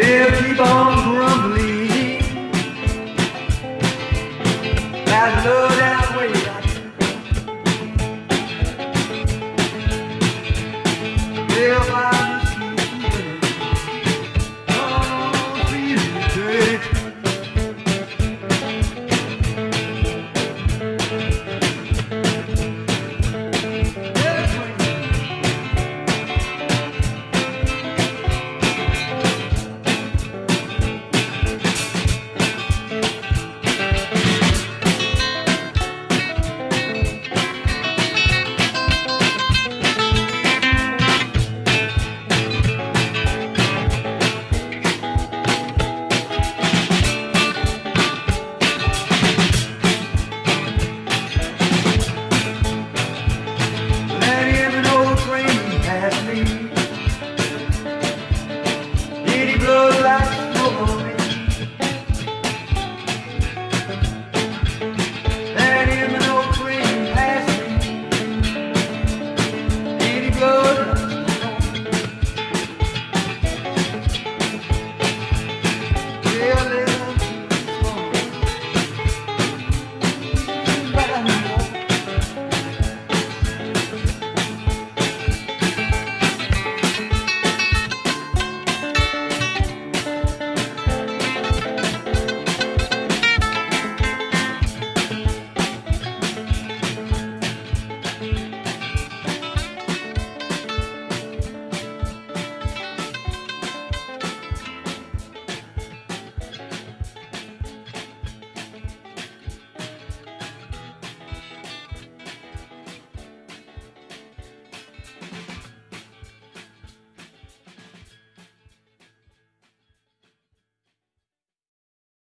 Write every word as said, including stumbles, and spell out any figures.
Everybody.